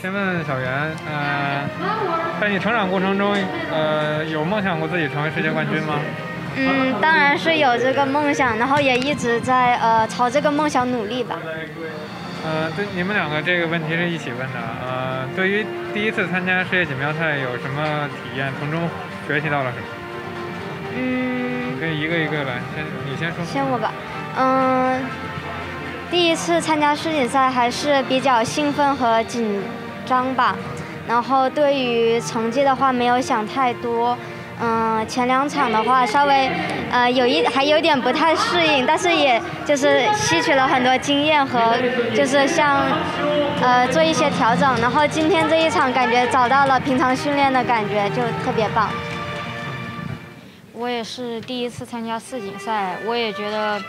先问小袁，在你成长过程中，有梦想过自己成为世界冠军吗？当然是有这个梦想，然后也一直在朝这个梦想努力吧。对，你们两个这个问题是一起问的。对于第一次参加世界锦标赛有什么体验？从中学习到了什么？可以一个一个来，你先说。先我吧。第一次参加世锦赛还是比较兴奋和紧张吧。然后对于成绩的话，没有想太多。前两场的话，稍微还有点不太适应，但是也就是吸取了很多经验和就是做一些调整。然后今天这一场感觉找到了平常训练的感觉，就特别棒。我也是第一次参加世锦赛，我也觉得，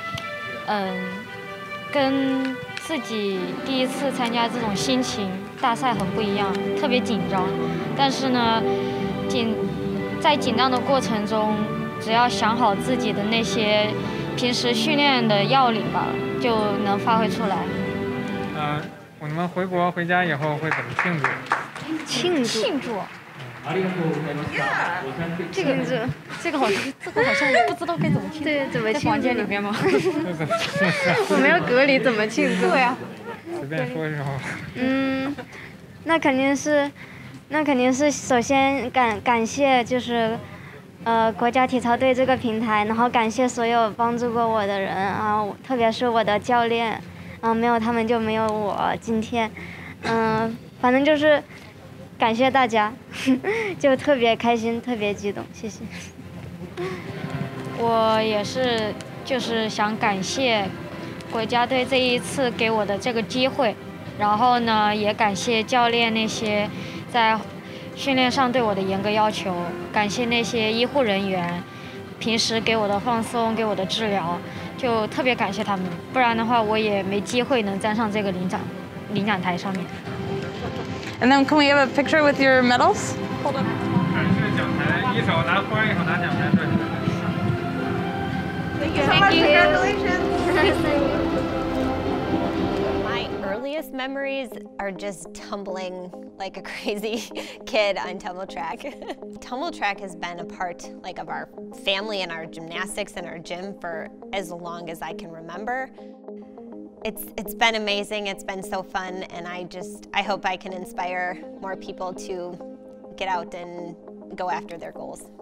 跟自己第一次参加这种心情大赛很不一样，特别紧张。但是呢，在紧张的过程中，只要想好自己的那些平时训练的要领吧，就能发挥出来。我们回国回家以后会怎么庆祝？庆祝。这个好像不知道该怎么庆祝。对，怎么庆祝？在房间里面吗？我们要隔离，怎么庆祝呀？随便说一说。那肯定是首先感谢就是，国家体操队这个平台，然后感谢所有帮助过我的人啊，特别是我的教练，没有他们就没有我今天，反正就是感谢大家，就特别开心，特别激动，谢谢。我也是，就是想感谢国家队这一次给我的这个机会，然后呢，也感谢教练那些。在训练上对我的严格要求，感谢那些医护人员，平时给我的放松，给我的治疗，就特别感谢他们。不然的话，我也没机会能站上这个领奖台上面。And then can we have a picture with your medals? Hold on. 是奖牌，一手拿花，一手拿奖牌，对。Thank you. Congratulations. Earliest memories are just tumbling like a crazy kid on Tumbl Trak. Tumbl Trak has been a part of our family and our gymnastics and our gym for as long as I can remember. It's been amazing, it's been so fun, and I hope I can inspire more people to get out and go after their goals.